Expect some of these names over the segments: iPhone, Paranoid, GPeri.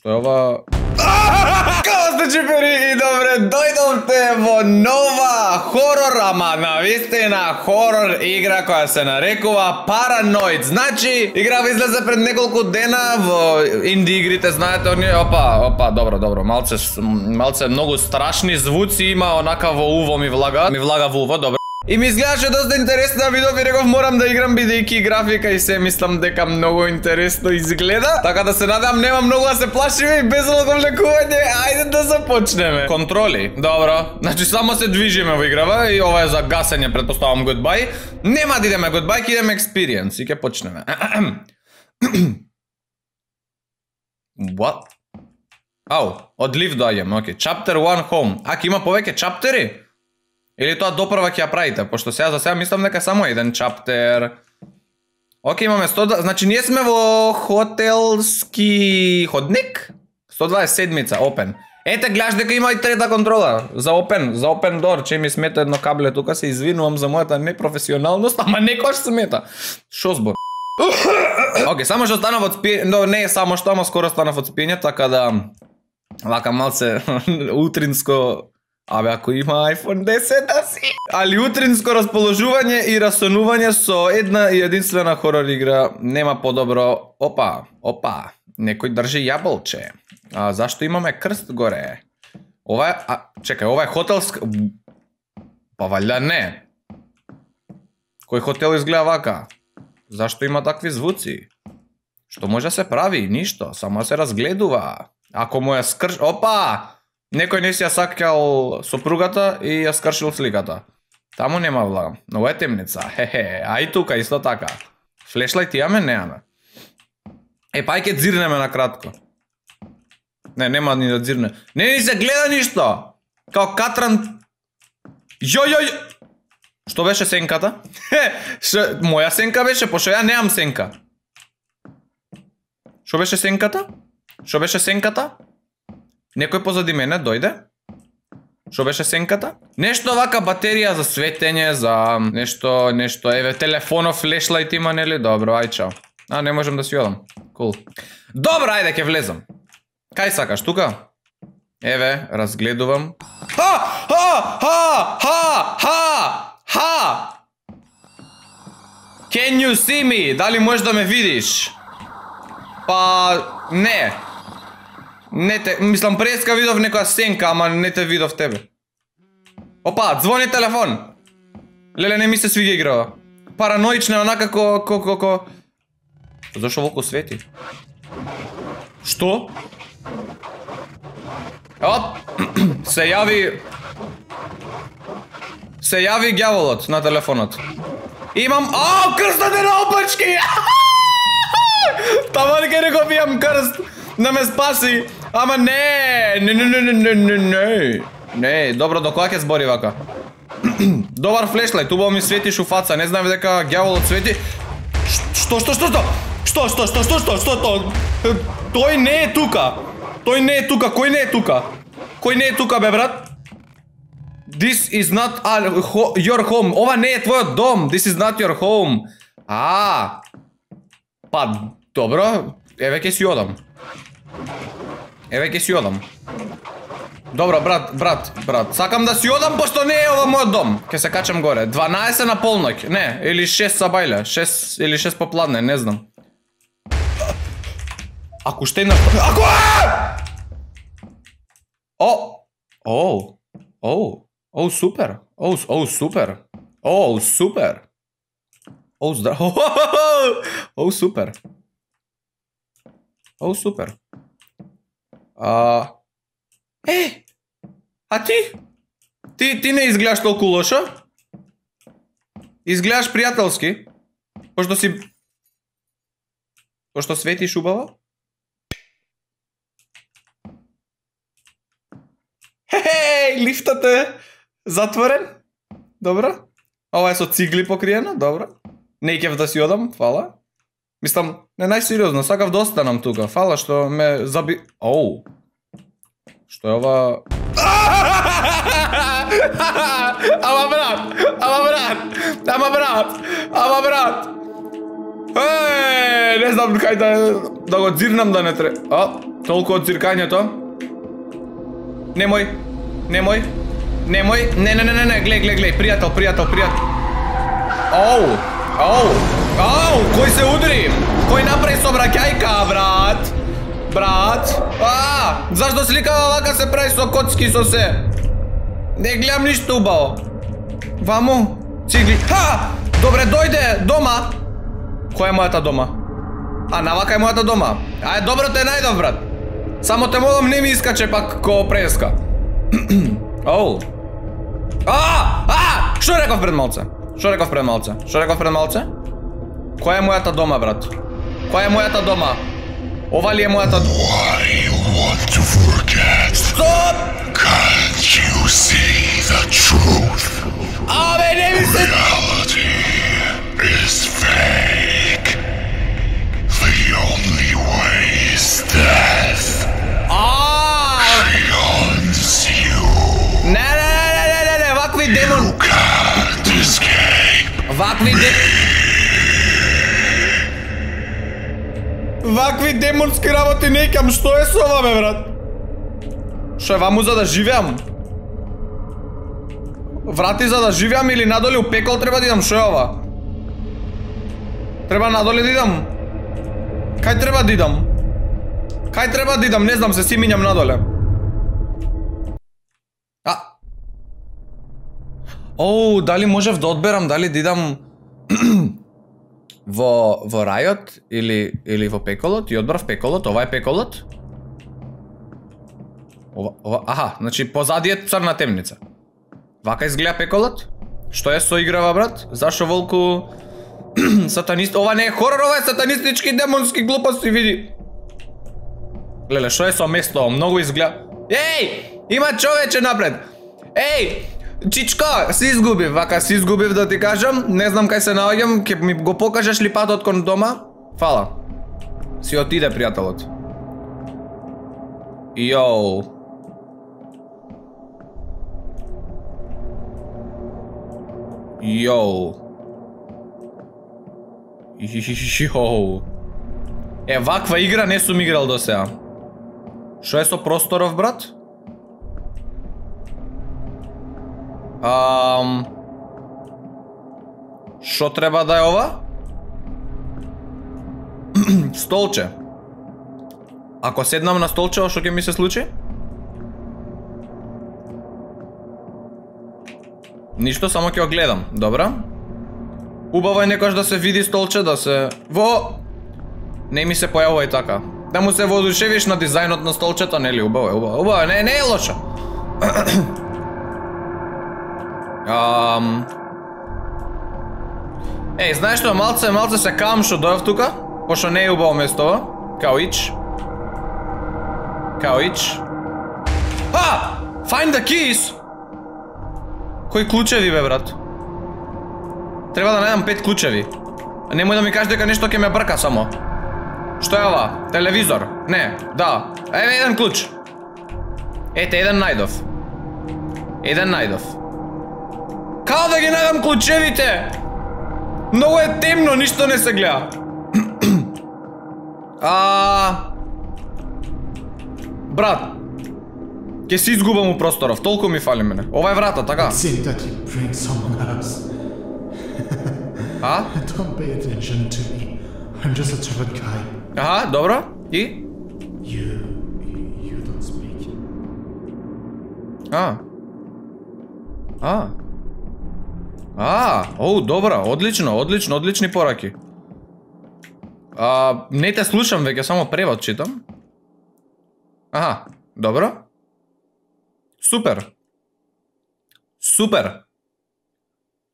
Што е ова? Како сте, GPeri, и добре дојдовте во нова хорор, ама навистина хорор игра која се нарекува Paranoid. Значи, игра излезе пред неколку дена во инди игрите, знаете, оние, опа, добро, малце многу страшни звуци има, онака во уво ми влага во уво, добро. И ми изгледаше доста интересна видео, ви реков морам да играм бидејќи графика и се мислам дека многу интересно изгледа. Така да се надам нема многу да се плашиме и без оговлекување, ајде да започнеме. Контроли, добро. Значи само се движиме во играва и ова е за гасење, предпоставам goodbye. Нема да идеме goodbye, ќе идеме experience и ќе почнеме. What? Ау, од лифт доаѓам, окей. Chapter 1 home. Аки има повеќе чаптери? Или тоа допрва ќе ја правите, пошто сега за сега мислам дека само еден чаптер. Океј, имаме 100, значи ние сме во хотелски ходник. 127-ца, open. Ете, гледаш дека има и трета контрола за open, за open door, че ми смета едно кабле тука, се извинувам за мојата непрофесионалност, ама некој смета. Шо збор? Океј, само што станав од спиење, но не е само што, ама скоро станав од спиење, така да вака малце утринско. Абе, ако има iPhone 10, да си! Али утринско расположување и расонување со една и единствена хорор игра нема подобро. Опа, некој држи јаболче. А зашто имаме крст горе? Ова е, чекај, ова е хотелск... Па валја не. Кој хотел изгледа вака? Зашто има такви звуци? Што може да се прави? Ништо, само се разгледува. Ако му ја скрш... Опа! Некој не си ја сакал сопругата и ја скршил сликата. Таму нема влага. Но е темница. Хе-хе. А и тука исто така. Флешлајт имаме? Неаме. Е, па ќе дзирнеме накратко. Не, нема ни да дзирне. Не ни се гледа ништо. Као катран... Јој! Што беше сенката? Моја сенка беше, пошто ја неам сенка. Што беше сенката? Некој позади мене дојде? Што беше сенката? Нешто вака батерија за светење, за нешто, еве, телефонов, флешлајт има, нели? Добро, ај чао. А, не можам да си одам. Кул. Добро, ајде, ќе влезам. Кај сакаш, тука? Еве, разгледувам. Ха! Can you see me? Дали можеш да ме видиш? Па, не. Не те, мислам преска видов некоја сенка, ама не те видов тебе. Опа, звони телефон. Леле, не ми се свиѓа играва. Параноична, онака ко... Зашо волку свети? Што? Оп, се јави ѓаволот на телефонот. Имам... О, крстот е на опачки! Таман ке реков имам крст, да ме спаси! Ама не, добро, до која ќе збори вака? Добар флешлајт, убаво ми светиш у фаца, не знам дека ѓаволот свети. Што? Тој не е тука, кој не е тука, бе брат? This is not your home, ова не е твојот дом, this is not your home. Па, добро, еве ке си одам. Добро, брат. Сакам да си одам, пошто не е ова мојот дом. Ке се качам горе. 12 на полноќ. Не, или 6 сабајле. 6 или 6 попладне, не знам. Ако што на... Ако... О, супер. О, супер. Е, а ти? Ти не изгледаш толку лошо? Изгледаш пријателски? Пошто светиш убаво? Хе-хе, лифтот е затворен. Добро. Ова е со цигли покриено, добро. Не кеф да си одам, фала. Мислам, не најсериозно, сакав да останам тука. Фала што ме заби... Оу. Што е ова... Ама брат! Ей! не знам кај да го дзирнам да не треба. А, толку од дзиркањето. Немој, немој, немој, не, глеј, пријател. Оу, кој се удри? Кој направи сообраќајка, брат? А, зашто сликава вака се прави со коцки со се? Не гледам ништо убаво. Ваму, цигли. Ха! Добре, дојде дома. Која е мојата дома? А, навака е мојата дома. Ајде, добро те најдов, брат. Само те молам, не ми искаче пак ко преска. Оу. А! Што реков пред малце? Која е мојата дома, брат? Која е мојата дома? Ова ли е мојата... Why you want to forget? Стоп! Can't you see the truth? Абе, не ми се... Reality is fake. The only way is death. She owns you. Не, вакви демон... You can't escape me. Вакви демонски работи некам, што е со ова, бе, брат? Што е ваму за да живеам? Врати за да живеам или надоле у пекол треба да идам, што е ова? Треба надоле да идам? Кај треба да идам, не знам, се си минјам надоле. А! Оу, дали можев да одберам, дали да идам... во рајот или во пеколот и одбрав пеколот, ова е пеколот. Ова, аха, значи позади е црна темница. Вака изгледа пеколот. Што е со играва, брат? Зашо волку сатанист, ова не е хорор, ова е сатанистички демонски глупости, види. Леле, што е со место, многу изгледа. Еј, има човече напред. Еј! Чичко, се изгубив да ти кажам, не знам кај се наоѓам, ќе ми го покажеш ли патот кон дома? Фала. Си отиде пријателот. Јоу. Е, ваква игра не сум играл до сега. Што е со просторов, брат? Што треба да е ова? Столче. Ако седнам на столче, што ќе ми се случи? Ништо, само ќе го гледам, добра. Убаво е некојаш да се види столче, да се... Во! Не ми се појавува и така. Да му се воодушевиш на дизајнот на столчето, нели? Убаво е, не е лошо. Еј, знаеш што, малце се каам што дојав тука, пошто не е убаво местова. Као ич. А! Find the keys! Кои клучеви, бе, брат? Треба да најдам 5 клучеви. Немој да ми кажеш дека нешто ќе ме брка само. Што е ова? Телевизор? Не, да. Еве еден клуч. Ете, еден најдов. Као да ги најдам клучевите? Много е темно, ништо не се гледа. Брат, ќе се изгубам у просторов, толку ми фали мене. Ова е врата, така? А? Аха, добро. И? Оу, добра, одлични пораки. Не те слушам веќе, само превод читам. Аха, добро. Супер.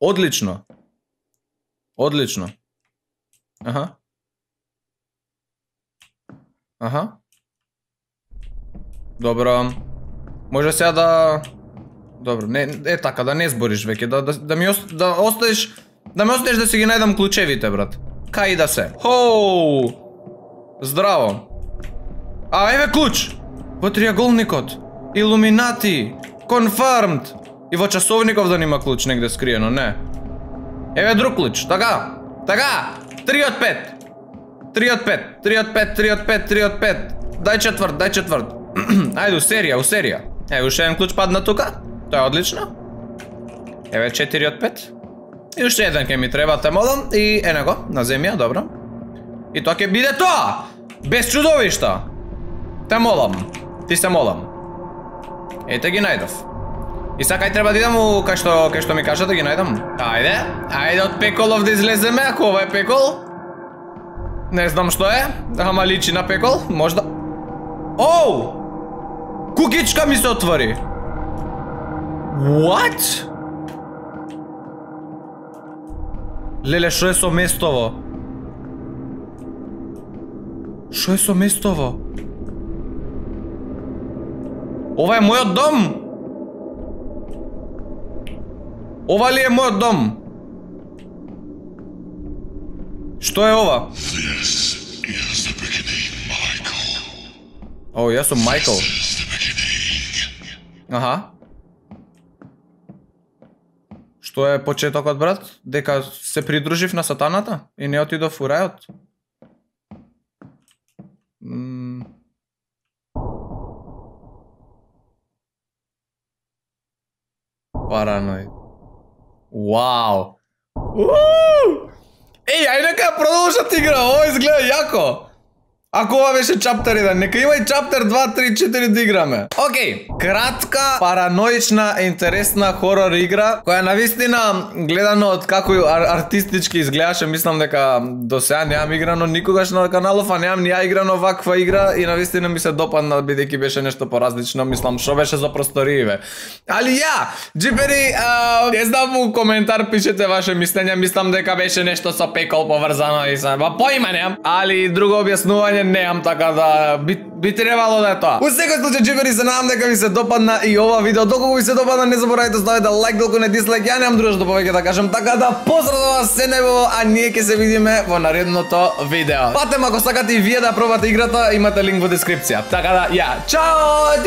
Одлично. Аха. Добро. Може сега да... Добро, не е така, да не збориш веќе, да ми оставиш да си ги најдам клучевите, брат. Кај да се. Хоу! Здраво. Еве клуч. Во триаголникот. Илуминати. Confirmed. И во часовников да нема клуч негде скриено, не. Еве друг клуч, така. 3 од 5. 3 од 5, 3 од 5, 3 од 5, 3 од 5. Дај четврт, дај четврт. Ајде, у серија. Еве, уште еден клуч падна тука. Тоа е одлично. Еве, 4 од 5. И уште еден ке ми треба, те молам. И енаго, на земја, добро. И тоа ке биде тоа! Без чудовишта! Те молам. Ти се молам. Ете ги најдов. И сакај треба да идам у кај што ми кажа да ги најдам. Ајде, ајде од пеколов да излеземе, ако ова е пекол. Не знам што е, ама личи на пекол, можда... Оу! Кукичка ми се отвори! What? Леле, шо е со местово? Шо е со местово? Ова е мојот дом! Ова ли е мојот дом? Што е ова? О, јас сум Майкл. Аха. Што е почетокот, брат? Дека се придружив на сатаната и не отидов у рајот? Параноид. Вау! Еј, ајде нека ја продолжат игра, ово изгледа јако! Ако ова беше чаптер 1, нека има и чаптер 2, 3, 4 да играме. Океј, кратка, параноична, интересна хорор игра, која навистина, гледано од како артистички изгледаше, мислам дека до сега неам играно никогаш на каналов, а неам ни ја играно ваква игра и навистина ми се допадна, бидејќи беше нешто поразлично, мислам, што беше за просторије. Али ја, GPeri, не знам, у коментар пишете ваше мислења, мислам дека беше нешто со пекол поврзано и се, ба поима неам, али друго објаснување неам, така да би требало да е тоа. У секој случај, GPeri, се надам дека ви се допадна и ова видео. Доколку ви се допадна, не заборавајте да ставите лайк, доколку не дислайк. Ја немам друго што повеќе да кажам, така да поздрав за вас се небо, а ние ќе се видиме во наредното видео. Патем, ако сакате и вие да пробате играта, имате линк во дескрипција. Така да, ја, чао!